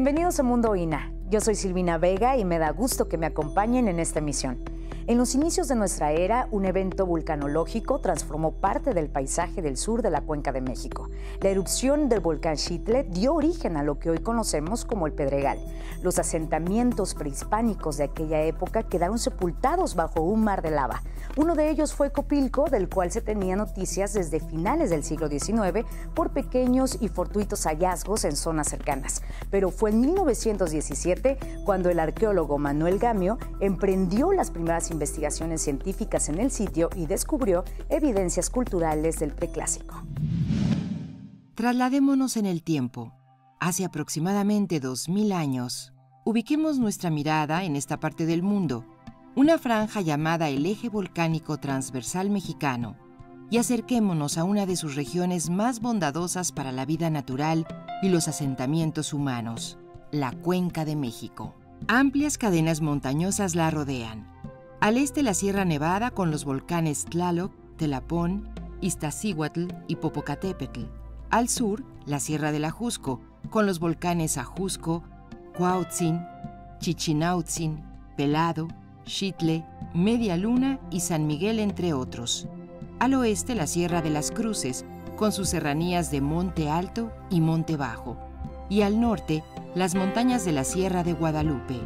Bienvenidos a Mundo INAH. Yo soy Silvina Vega y me da gusto que me acompañen en esta emisión. En los inicios de nuestra era, un evento vulcanológico transformó parte del paisaje del sur de la Cuenca de México. La erupción del volcán Xitle dio origen a lo que hoy conocemos como el Pedregal. Los asentamientos prehispánicos de aquella época quedaron sepultados bajo un mar de lava. Uno de ellos fue Copilco, del cual se tenía noticias desde finales del siglo XIX por pequeños y fortuitos hallazgos en zonas cercanas. Pero fue en 1917 cuando el arqueólogo Manuel Gamio emprendió las primeras investigaciones científicas en el sitio y descubrió evidencias culturales del preclásico. Trasladémonos en el tiempo. Hace aproximadamente 2000 años, ubiquemos nuestra mirada en esta parte del mundo, una franja llamada el Eje Volcánico Transversal Mexicano, y acerquémonos a una de sus regiones más bondadosas para la vida natural y los asentamientos humanos, la Cuenca de México. Amplias cadenas montañosas la rodean. Al este la Sierra Nevada con los volcanes Tlaloc, Telapón, Iztaccíhuatl y Popocatépetl. Al sur, la Sierra del Ajusco con los volcanes Ajusco, Cuauhtzin, Chichinautzin, Pelado, Xitle, Media Luna y San Miguel, entre otros. Al oeste, la Sierra de las Cruces, con sus serranías de Monte Alto y Monte Bajo. Y al norte, las montañas de la Sierra de Guadalupe.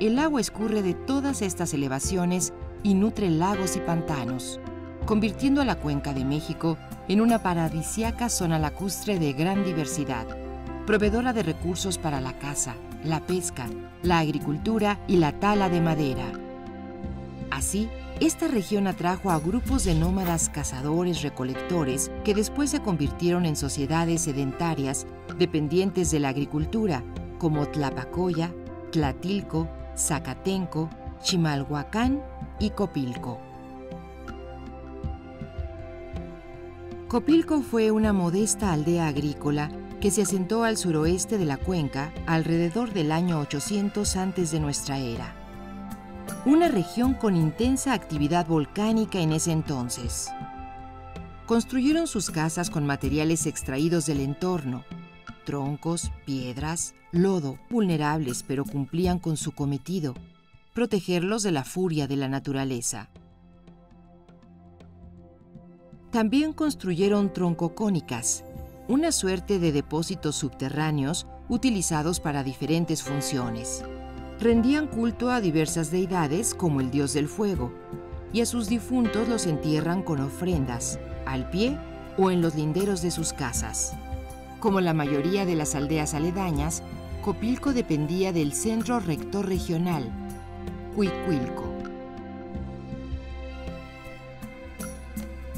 El agua escurre de todas estas elevaciones y nutre lagos y pantanos, convirtiendo a la Cuenca de México en una paradisíaca zona lacustre de gran diversidad, proveedora de recursos para la caza, la pesca, la agricultura y la tala de madera. Así, esta región atrajo a grupos de nómadas cazadores-recolectores que después se convirtieron en sociedades sedentarias dependientes de la agricultura, como Tlapacoya, Tlatilco, Zacatenco, Chimalhuacán y Copilco. Copilco fue una modesta aldea agrícola que se asentó al suroeste de la cuenca alrededor del año 800 antes de nuestra era. Una región con intensa actividad volcánica en ese entonces. Construyeron sus casas con materiales extraídos del entorno, troncos, piedras, lodo, vulnerables pero cumplían con su cometido, protegerlos de la furia de la naturaleza. También construyeron troncocónicas, una suerte de depósitos subterráneos utilizados para diferentes funciones. Rendían culto a diversas deidades como el dios del fuego, y a sus difuntos los entierran con ofrendas, al pie o en los linderos de sus casas. Como la mayoría de las aldeas aledañas, Copilco dependía del centro rector regional, Cuicuilco.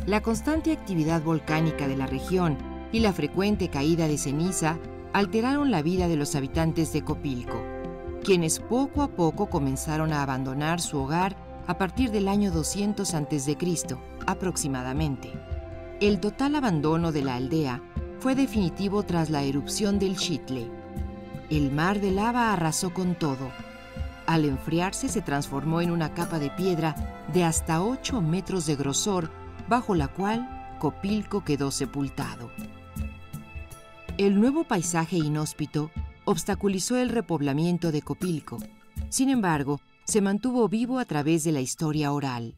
La constante actividad volcánica de la región y la frecuente caída de ceniza alteraron la vida de los habitantes de Copilco, quienes poco a poco comenzaron a abandonar su hogar a partir del año 200 a.C., aproximadamente. El total abandono de la aldea fue definitivo tras la erupción del Xitle. El mar de lava arrasó con todo. Al enfriarse se transformó en una capa de piedra de hasta 8 metros de grosor, bajo la cual Copilco quedó sepultado. El nuevo paisaje inhóspito obstaculizó el repoblamiento de Copilco. Sin embargo, se mantuvo vivo a través de la historia oral.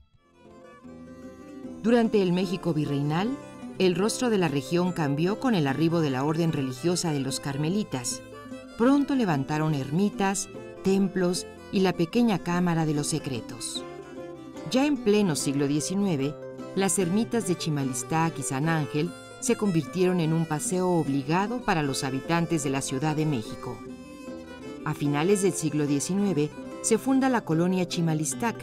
Durante el México virreinal, el rostro de la región cambió con el arribo de la orden religiosa de los carmelitas. Pronto levantaron ermitas, templos y la pequeña cámara de los secretos. Ya en pleno siglo XIX, las ermitas de Chimalistac y San Ángel se convirtieron en un paseo obligado para los habitantes de la Ciudad de México. A finales del siglo XIX se funda la colonia Chimalistac,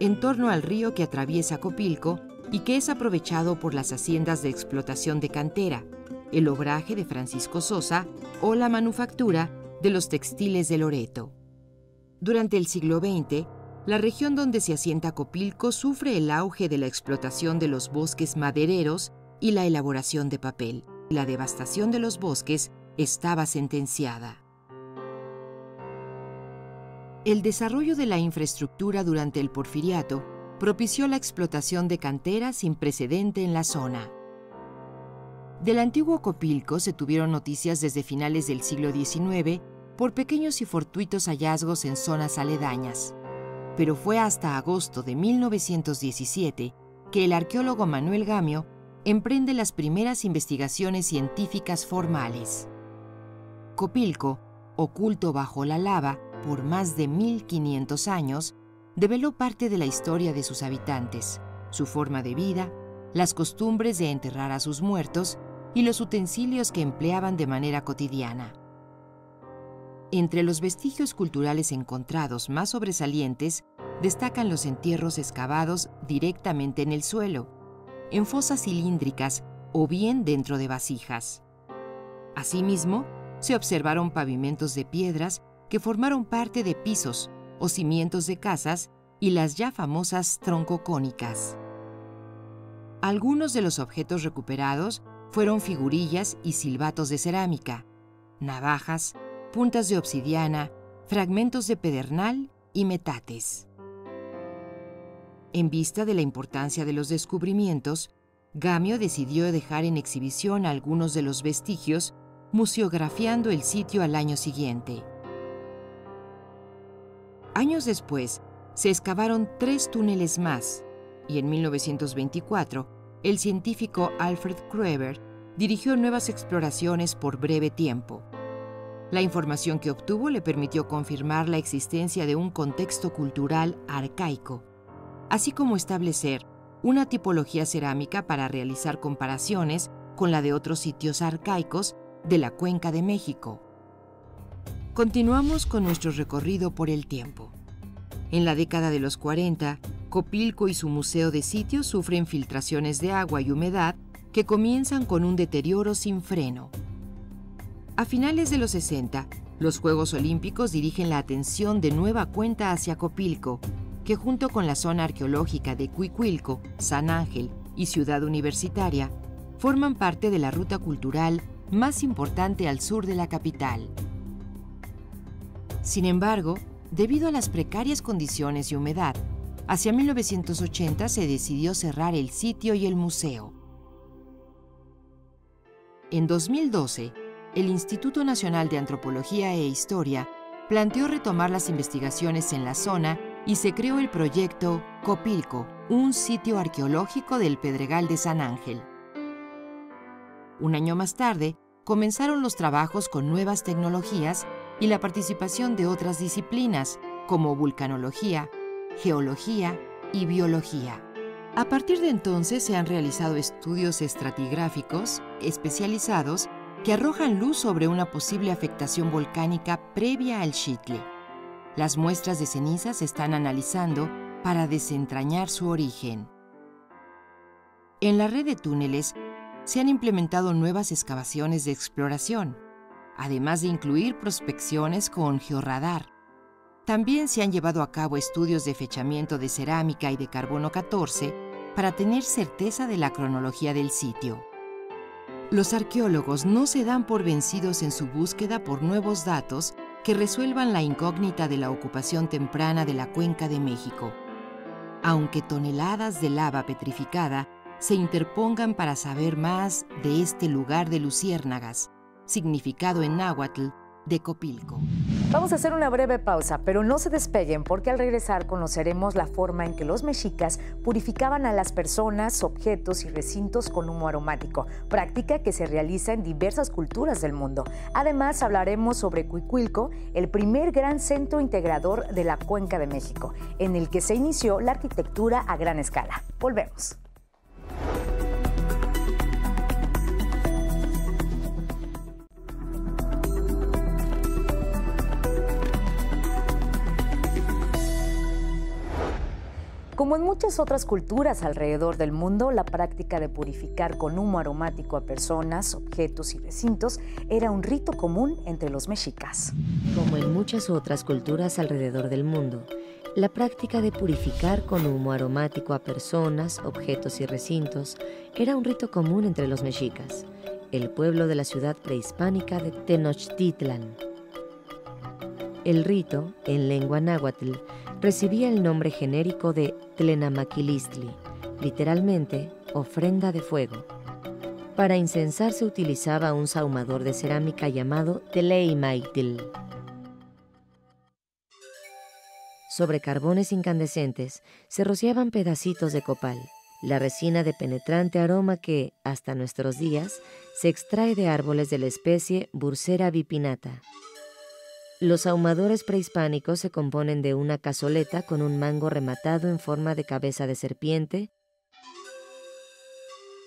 en torno al río que atraviesa Copilco y que es aprovechado por las haciendas de explotación de cantera, el obraje de Francisco Sosa o la manufactura de los textiles de Loreto. Durante el siglo XX, la región donde se asienta Copilco sufre el auge de la explotación de los bosques madereros y la elaboración de papel. La devastación de los bosques estaba sentenciada. El desarrollo de la infraestructura durante el Porfiriato propició la explotación de canteras sin precedente en la zona. Del antiguo Copilco se tuvieron noticias desde finales del siglo XIX por pequeños y fortuitos hallazgos en zonas aledañas. Pero fue hasta agosto de 1917 que el arqueólogo Manuel Gamio emprende las primeras investigaciones científicas formales. Copilco, oculto bajo la lava por más de 1500 años, develó parte de la historia de sus habitantes, su forma de vida, las costumbres de enterrar a sus muertos y los utensilios que empleaban de manera cotidiana. Entre los vestigios culturales encontrados más sobresalientes destacan los entierros excavados directamente en el suelo, en fosas cilíndricas o bien dentro de vasijas. Asimismo, se observaron pavimentos de piedras que formaron parte de pisos o cimientos de casas y las ya famosas troncocónicas. Algunos de los objetos recuperados fueron figurillas y silbatos de cerámica, navajas, puntas de obsidiana, fragmentos de pedernal y metates. En vista de la importancia de los descubrimientos, Gamio decidió dejar en exhibición algunos de los vestigios, museografiando el sitio al año siguiente. Años después, se excavaron 3 túneles más, y en 1924, el científico Alfred Krueber dirigió nuevas exploraciones por breve tiempo. La información que obtuvo le permitió confirmar la existencia de un contexto cultural arcaico, así como establecer una tipología cerámica para realizar comparaciones con la de otros sitios arcaicos de la Cuenca de México. Continuamos con nuestro recorrido por el tiempo. En la década de los 40, Copilco y su museo de sitios sufren filtraciones de agua y humedad que comienzan con un deterioro sin freno. A finales de los 60, los Juegos Olímpicos dirigen la atención de nueva cuenta hacia Copilco, que junto con la zona arqueológica de Cuicuilco, San Ángel y Ciudad Universitaria, forman parte de la ruta cultural más importante al sur de la capital. Sin embargo, debido a las precarias condiciones y humedad, hacia 1980 se decidió cerrar el sitio y el museo. En 2012, el Instituto Nacional de Antropología e Historia planteó retomar las investigaciones en la zona y se creó el proyecto Copilco, un sitio arqueológico del Pedregal de San Ángel. Un año más tarde, comenzaron los trabajos con nuevas tecnologías y la participación de otras disciplinas como vulcanología, geología y biología. A partir de entonces se han realizado estudios estratigráficos especializados que arrojan luz sobre una posible afectación volcánica previa al Xitle. Las muestras de cenizas se están analizando para desentrañar su origen. En la red de túneles se han implementado nuevas excavaciones de exploración, además de incluir prospecciones con georradar. También se han llevado a cabo estudios de fechamiento de cerámica y de carbono 14 para tener certeza de la cronología del sitio. Los arqueólogos no se dan por vencidos en su búsqueda por nuevos datos que resuelvan la incógnita de la ocupación temprana de la Cuenca de México, aunque toneladas de lava petrificada se interpongan para saber más de este lugar de luciérnagas, significado en náhuatl de Copilco. Vamos a hacer una breve pausa, pero no se despeguen porque al regresar conoceremos la forma en que los mexicas purificaban a las personas, objetos y recintos con humo aromático, práctica que se realiza en diversas culturas del mundo. Además, hablaremos sobre Cuicuilco, el primer gran centro integrador de la Cuenca de México, en el que se inició la arquitectura a gran escala. Volvemos. Como en muchas otras culturas alrededor del mundo, la práctica de purificar con humo aromático a personas, objetos y recintos era un rito común entre los mexicas. Como en muchas otras culturas alrededor del mundo, la práctica de purificar con humo aromático a personas, objetos y recintos era un rito común entre los mexicas, el pueblo de la ciudad prehispánica de Tenochtitlan. El rito, en lengua náhuatl, recibía el nombre genérico de Tlenamaquilistli, literalmente ofrenda de fuego. Para incensar se utilizaba un sahumador de cerámica llamado Tleimaitl, Sobre carbones incandescentes se rociaban pedacitos de copal, la resina de penetrante aroma que, hasta nuestros días, se extrae de árboles de la especie Bursera bipinata. Los ahumadores prehispánicos se componen de una cazoleta con un mango rematado en forma de cabeza de serpiente,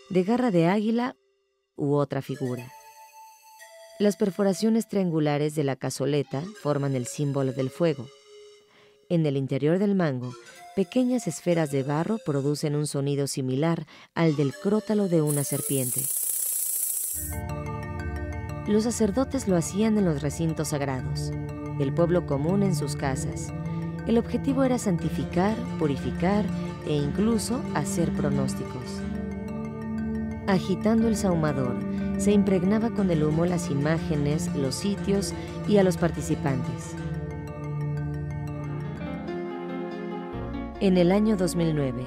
de garra de águila u otra figura. Las perforaciones triangulares de la cazoleta forman el símbolo del fuego. En el interior del mango, pequeñas esferas de barro producen un sonido similar al del crótalo de una serpiente. Los sacerdotes lo hacían en los recintos sagrados, el pueblo común en sus casas. El objetivo era santificar, purificar e incluso hacer pronósticos. Agitando el sahumador, se impregnaba con el humo las imágenes, los sitios y a los participantes. En el año 2009,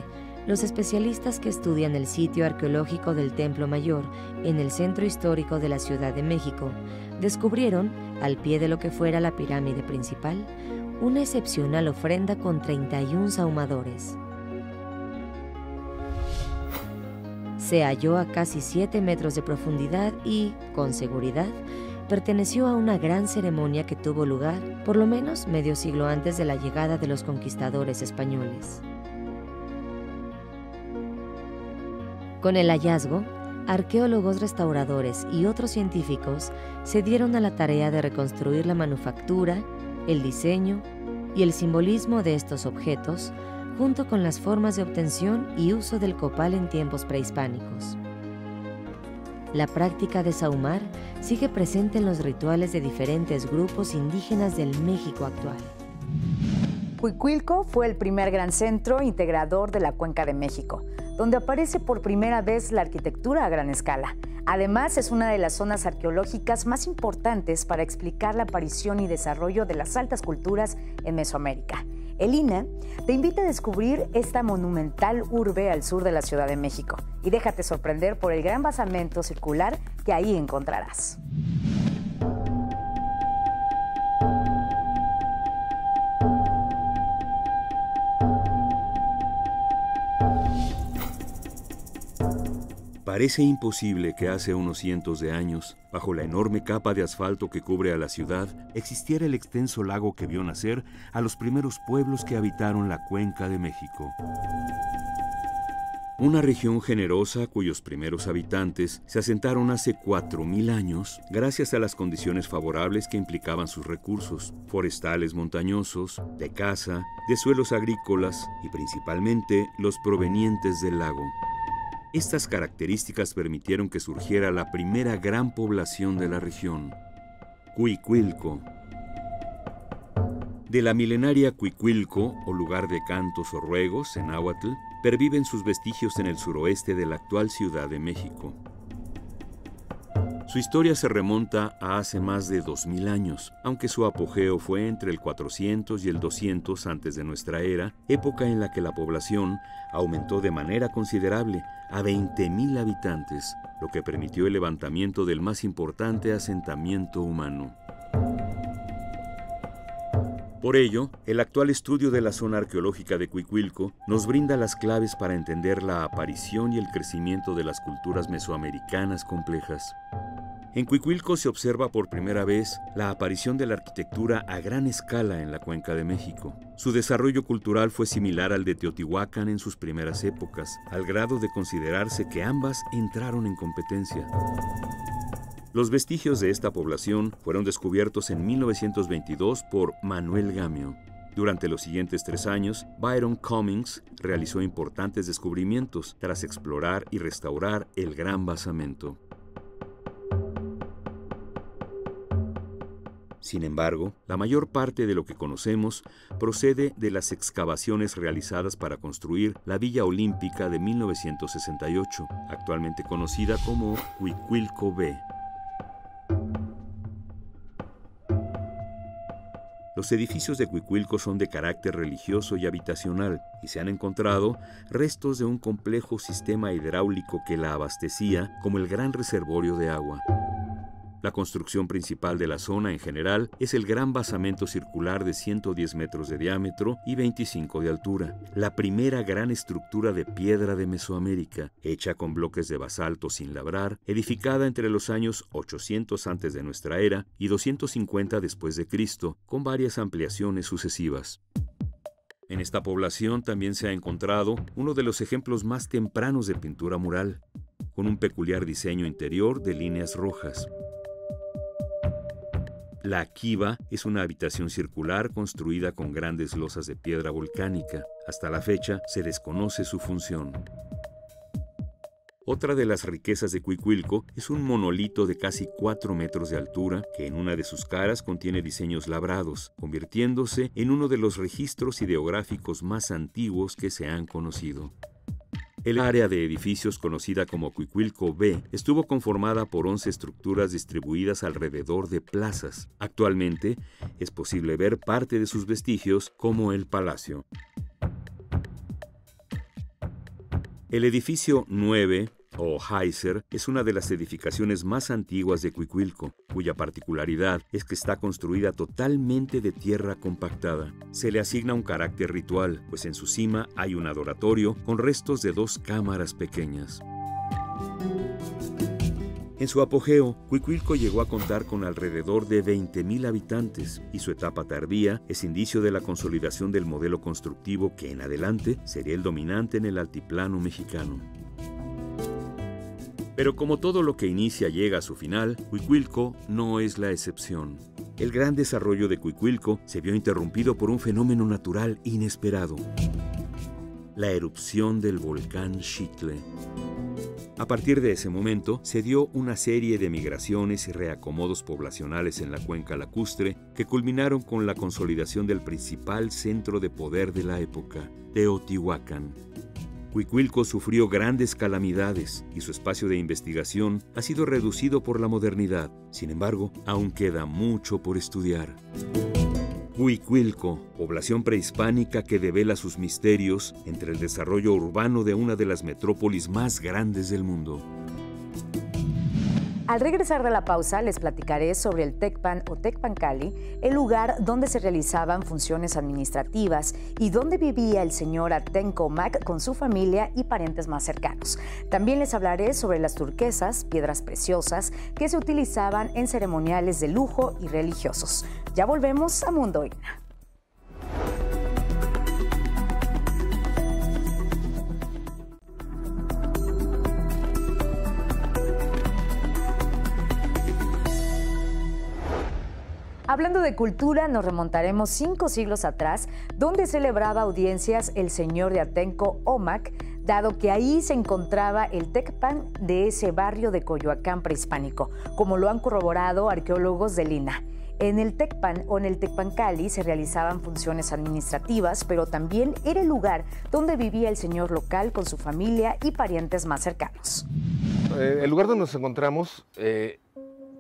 los especialistas que estudian el sitio arqueológico del Templo Mayor en el centro histórico de la Ciudad de México descubrieron, al pie de lo que fuera la pirámide principal, una excepcional ofrenda con 31 sahumadores. Se halló a casi 7 metros de profundidad y, con seguridad, perteneció a una gran ceremonia que tuvo lugar por lo menos medio siglo antes de la llegada de los conquistadores españoles. Con el hallazgo, arqueólogos, restauradores y otros científicos se dieron a la tarea de reconstruir la manufactura, el diseño y el simbolismo de estos objetos, junto con las formas de obtención y uso del copal en tiempos prehispánicos. La práctica de sahumar sigue presente en los rituales de diferentes grupos indígenas del México actual. Cuicuilco fue el primer gran centro integrador de la Cuenca de México, donde aparece por primera vez la arquitectura a gran escala. Además, es una de las zonas arqueológicas más importantes para explicar la aparición y desarrollo de las altas culturas en Mesoamérica. El INAH te invita a descubrir esta monumental urbe al sur de la Ciudad de México y déjate sorprender por el gran basamento circular que ahí encontrarás. Parece imposible que hace unos cientos de años, bajo la enorme capa de asfalto que cubre a la ciudad, existiera el extenso lago que vio nacer a los primeros pueblos que habitaron la Cuenca de México. Una región generosa cuyos primeros habitantes se asentaron hace 4.000 años gracias a las condiciones favorables que implicaban sus recursos, forestales montañosos, de caza, de suelos agrícolas y principalmente los provenientes del lago. Estas características permitieron que surgiera la primera gran población de la región, Cuicuilco. De la milenaria Cuicuilco, o lugar de cantos o ruegos en náhuatl, perviven sus vestigios en el suroeste de la actual Ciudad de México. Su historia se remonta a hace más de 2.000 años, aunque su apogeo fue entre el 400 y el 200 antes de nuestra era, época en la que la población aumentó de manera considerable a 20.000 habitantes, lo que permitió el levantamiento del más importante asentamiento humano. Por ello, el actual estudio de la zona arqueológica de Cuicuilco nos brinda las claves para entender la aparición y el crecimiento de las culturas mesoamericanas complejas. En Cuicuilco se observa por primera vez la aparición de la arquitectura a gran escala en la Cuenca de México. Su desarrollo cultural fue similar al de Teotihuacán en sus primeras épocas, al grado de considerarse que ambas entraron en competencia. Los vestigios de esta población fueron descubiertos en 1922 por Manuel Gamio. Durante los siguientes 3 años, Byron Cummings realizó importantes descubrimientos tras explorar y restaurar el gran basamento. Sin embargo, la mayor parte de lo que conocemos procede de las excavaciones realizadas para construir la Villa Olímpica de 1968, actualmente conocida como Cuicuilco B. Los edificios de Cuicuilco son de carácter religioso y habitacional, y se han encontrado restos de un complejo sistema hidráulico que la abastecía como el gran reservorio de agua. La construcción principal de la zona en general es el gran basamento circular de 110 metros de diámetro y 25 de altura, la primera gran estructura de piedra de Mesoamérica, hecha con bloques de basalto sin labrar, edificada entre los años 800 antes de nuestra era y 250 después de Cristo, con varias ampliaciones sucesivas. En esta población también se ha encontrado uno de los ejemplos más tempranos de pintura mural, con un peculiar diseño interior de líneas rojas. La Akiva es una habitación circular construida con grandes losas de piedra volcánica. Hasta la fecha se desconoce su función. Otra de las riquezas de Cuicuilco es un monolito de casi 4 metros de altura que en una de sus caras contiene diseños labrados, convirtiéndose en uno de los registros ideográficos más antiguos que se han conocido. El área de edificios conocida como Cuicuilco B estuvo conformada por 11 estructuras distribuidas alrededor de plazas. Actualmente es posible ver parte de sus vestigios como el palacio. El edificio 9 o Heiser es una de las edificaciones más antiguas de Cuicuilco, cuya particularidad es que está construida totalmente de tierra compactada. Se le asigna un carácter ritual, pues en su cima hay un adoratorio con restos de 2 cámaras pequeñas. En su apogeo, Cuicuilco llegó a contar con alrededor de 20,000 habitantes y su etapa tardía es indicio de la consolidación del modelo constructivo que en adelante sería el dominante en el altiplano mexicano. Pero como todo lo que inicia llega a su final, Cuicuilco no es la excepción. El gran desarrollo de Cuicuilco se vio interrumpido por un fenómeno natural inesperado: la erupción del volcán Xitle. A partir de ese momento, se dio una serie de migraciones y reacomodos poblacionales en la cuenca lacustre que culminaron con la consolidación del principal centro de poder de la época, Teotihuacán. Cuicuilco sufrió grandes calamidades y su espacio de investigación ha sido reducido por la modernidad. Sin embargo, aún queda mucho por estudiar. Cuicuilco, población prehispánica que devela sus misterios entre el desarrollo urbano de una de las metrópolis más grandes del mundo. Al regresar de la pausa, les platicaré sobre el Tecpan o Tecpancali, el lugar donde se realizaban funciones administrativas y donde vivía el señor Atenco Mac con su familia y parientes más cercanos. También les hablaré sobre las turquesas, piedras preciosas, que se utilizaban en ceremoniales de lujo y religiosos. Ya volvemos a Mundo INAH. Hablando de cultura, nos remontaremos 5 siglos atrás, donde celebraba audiencias el señor de Atenco Omac, dado que ahí se encontraba el Tecpan de ese barrio de Coyoacán prehispánico, como lo han corroborado arqueólogos del INAH. En el Tecpan o en el Tecpancali se realizaban funciones administrativas, pero también era el lugar donde vivía el señor local con su familia y parientes más cercanos. El lugar donde nos encontramos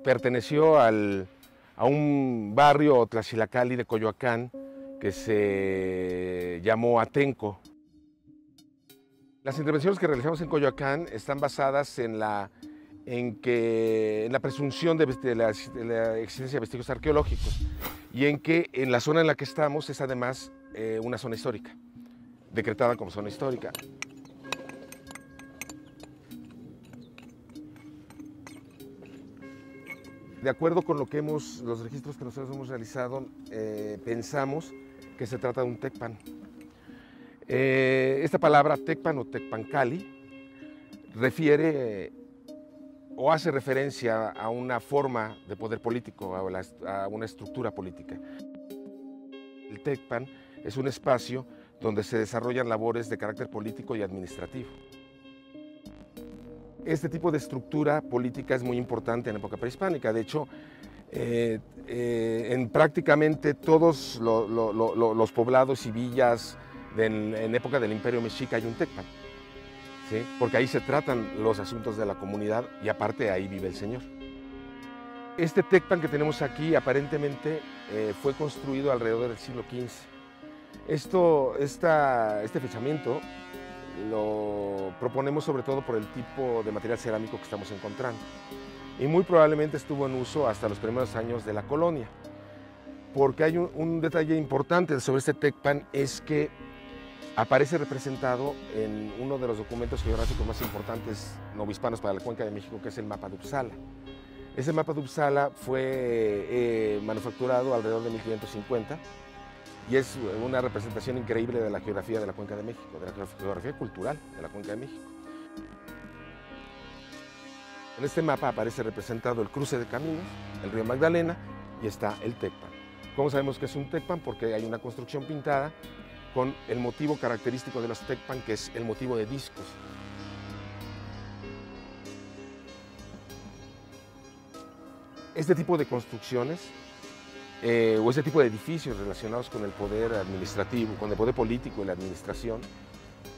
perteneció a un barrio Tlaxilacali de Coyoacán que se llamó Atenco. Las intervenciones que realizamos en Coyoacán están basadas en la presunción de la existencia de vestigios arqueológicos y en que en la zona en la que estamos es además una zona histórica, decretada como zona histórica. De acuerdo con los registros que nosotros hemos realizado, pensamos que se trata de un Tecpan. Esta palabra Tecpan o Tecpancali refiere o hace referencia a una forma de poder político, a una estructura política. El Tecpan es un espacio donde se desarrollan labores de carácter político y administrativo. Este tipo de estructura política es muy importante en época prehispánica. De hecho, en prácticamente todos los poblados y villas en época del Imperio Mexica hay un Tecpan, ¿sí? Porque ahí se tratan los asuntos de la comunidad y aparte ahí vive el señor. Este Tecpan que tenemos aquí aparentemente fue construido alrededor del siglo XV. Este fechamiento lo proponemos sobre todo por el tipo de material cerámico que estamos encontrando. y muy probablemente estuvo en uso hasta los primeros años de la colonia. Porque hay un detalle importante sobre este Tecpan, es que aparece representado en uno de los documentos geográficos más importantes novohispanos para la Cuenca de México, que es el mapa de Uppsala. Ese mapa de Uppsala fue manufacturado alrededor de 1550 y es una representación increíble de la geografía de la Cuenca de México, de la geografía cultural de la Cuenca de México. En este mapa aparece representado el cruce de caminos, el río Magdalena y está el Tecpan. ¿Cómo sabemos que es un Tecpan? Porque hay una construcción pintada con el motivo característico de los Tecpan, que es el motivo de discos. Este tipo de construcciones o este tipo de edificios relacionados con el poder administrativo, con el poder político y la administración,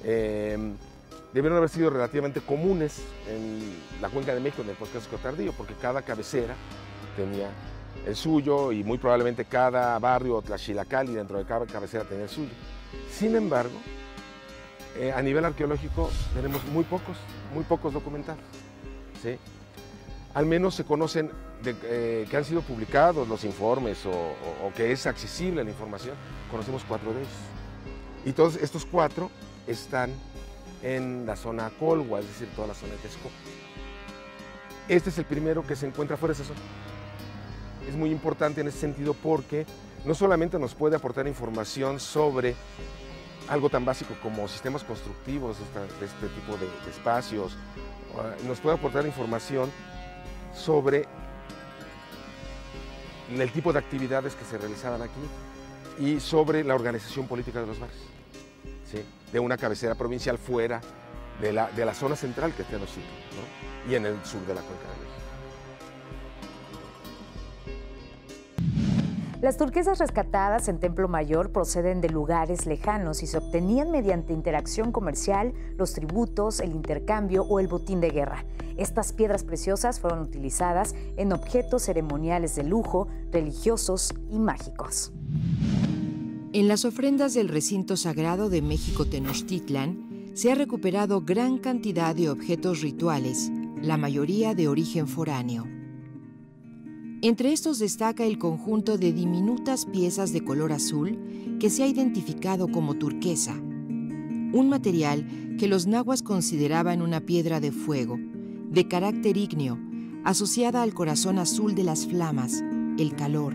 debieron haber sido relativamente comunes en la Cuenca de México en el Poscásico tardío, porque cada cabecera tenía el suyo y muy probablemente cada barrio o tlaxilacali dentro de cada cabecera tenía el suyo. Sin embargo, a nivel arqueológico tenemos muy pocos documentados, ¿sí? Al menos se conocen que han sido publicados los informes o que es accesible la información. Conocemos 4 de ellos. Y todos estos 4 están en la zona Acolhua, es decir, toda la zona de Texcoco. Este es el primero que se encuentra fuera de esa zona. Es muy importante en ese sentido porque no solamente nos puede aportar información sobre algo tan básico como sistemas constructivos de este tipo de espacios, nos puede aportar información sobre el tipo de actividades que se realizaban aquí y sobre la organización política de los barrios, ¿sí? De una cabecera provincial fuera de la zona central que está en los sitios, ¿no? Y en el sur de la Cuenca de México. Las turquesas rescatadas en Templo Mayor proceden de lugares lejanos y se obtenían mediante interacción comercial, los tributos, el intercambio o el botín de guerra. Estas piedras preciosas fueron utilizadas en objetos ceremoniales de lujo, religiosos y mágicos. En las ofrendas del recinto sagrado de México Tenochtitlan se ha recuperado gran cantidad de objetos rituales, la mayoría de origen foráneo. Entre estos destaca el conjunto de diminutas piezas de color azul que se ha identificado como turquesa, un material que los nahuas consideraban una piedra de fuego, de carácter ígneo, asociada al corazón azul de las flamas, el calor,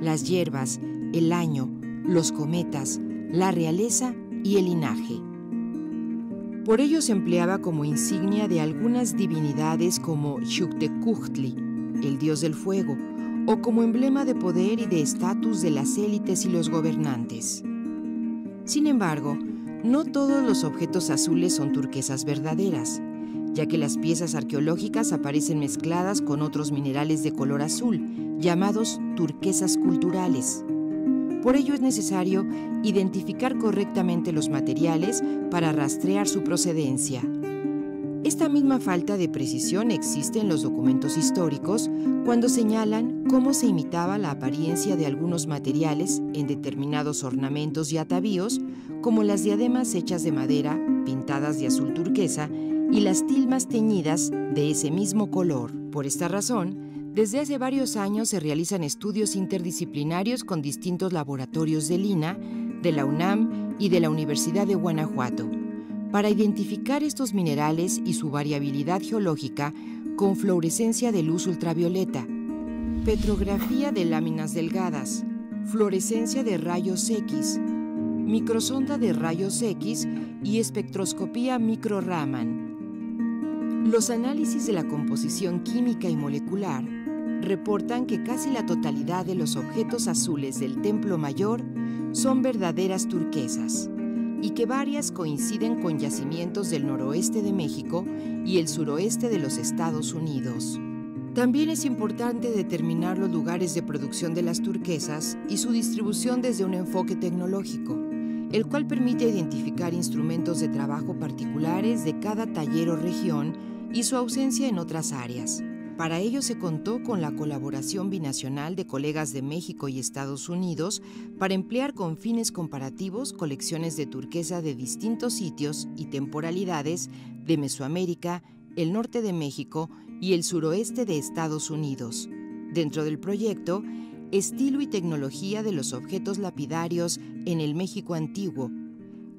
las hierbas, el año, los cometas, la realeza y el linaje. Por ello se empleaba como insignia de algunas divinidades como Xuctecúchtli, el dios del fuego, o como emblema de poder y de estatus de las élites y los gobernantes. Sin embargo, no todos los objetos azules son turquesas verdaderas, ya que las piezas arqueológicas aparecen mezcladas con otros minerales de color azul, llamados turquesas culturales. Por ello es necesario identificar correctamente los materiales para rastrear su procedencia. Esta misma falta de precisión existe en los documentos históricos cuando señalan cómo se imitaba la apariencia de algunos materiales en determinados ornamentos y atavíos, como las diademas hechas de madera, pintadas de azul turquesa, y las tilmas teñidas de ese mismo color. Por esta razón, desde hace varios años se realizan estudios interdisciplinarios con distintos laboratorios del INAH, de la UNAM y de la Universidad de Guanajuato, para identificar estos minerales y su variabilidad geológica con fluorescencia de luz ultravioleta, petrografía de láminas delgadas, fluorescencia de rayos X, microsonda de rayos X y espectroscopía microRAMAN. Los análisis de la composición química y molecular reportan que casi la totalidad de los objetos azules del Templo Mayor son verdaderas turquesas, y que varias coinciden con yacimientos del noroeste de México y el suroeste de los Estados Unidos. También es importante determinar los lugares de producción de las turquesas y su distribución desde un enfoque tecnológico, el cual permite identificar instrumentos de trabajo particulares de cada taller o región y su ausencia en otras áreas. Para ello se contó con la colaboración binacional de colegas de México y Estados Unidos para emplear con fines comparativos colecciones de turquesa de distintos sitios y temporalidades de Mesoamérica, el norte de México y el suroeste de Estados Unidos, dentro del proyecto Estilo y Tecnología de los Objetos Lapidarios en el México Antiguo,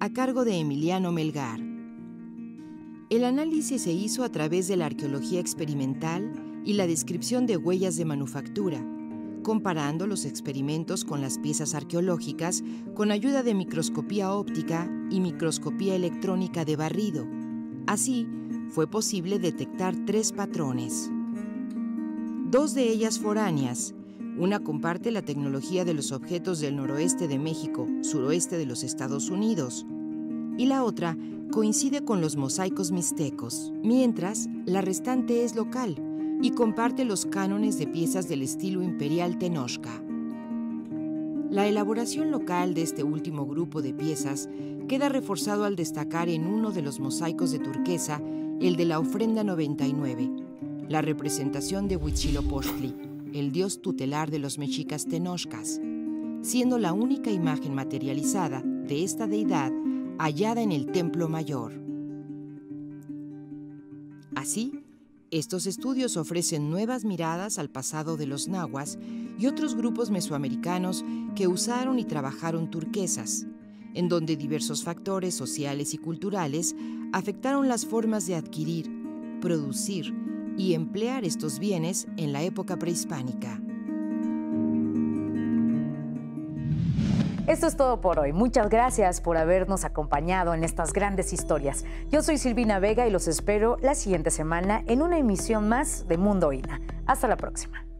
a cargo de Emiliano Melgar. El análisis se hizo a través de la arqueología experimental y la descripción de huellas de manufactura, comparando los experimentos con las piezas arqueológicas con ayuda de microscopía óptica y microscopía electrónica de barrido. Así, fue posible detectar 3 patrones. 2 de ellas foráneas. Una comparte la tecnología de los objetos del noroeste de México, suroeste de los Estados Unidos, y la otra coincide con los mosaicos mixtecos, mientras la restante es local y comparte los cánones de piezas del estilo imperial Tenochca. La elaboración local de este último grupo de piezas queda reforzado al destacar en uno de los mosaicos de turquesa, el de la ofrenda 99, la representación de Huitzilopochtli, el dios tutelar de los mexicas tenochcas, siendo la única imagen materializada de esta deidad hallada en el Templo Mayor. Así, estos estudios ofrecen nuevas miradas al pasado de los nahuas y otros grupos mesoamericanos que usaron y trabajaron turquesas, en donde diversos factores sociales y culturales afectaron las formas de adquirir, producir y emplear estos bienes en la época prehispánica. Esto es todo por hoy. Muchas gracias por habernos acompañado en estas grandes historias. Yo soy Silvina Vega y los espero la siguiente semana en una emisión más de Mundo INAH. Hasta la próxima.